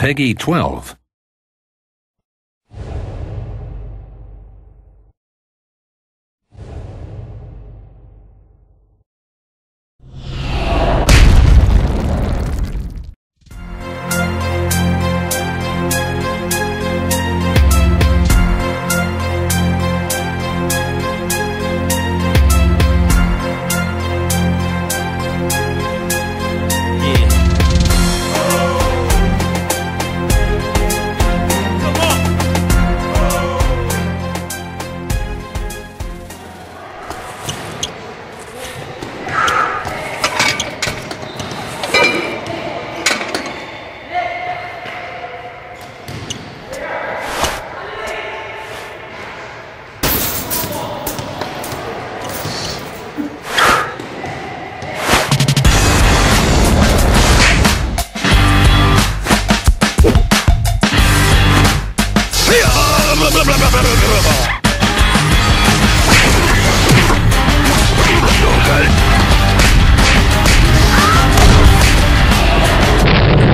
PEGI 12.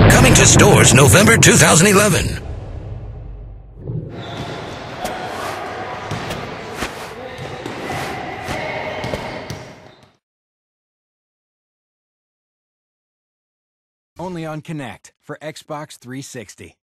Coming to stores November 2011. Only on Kinect for Xbox 360.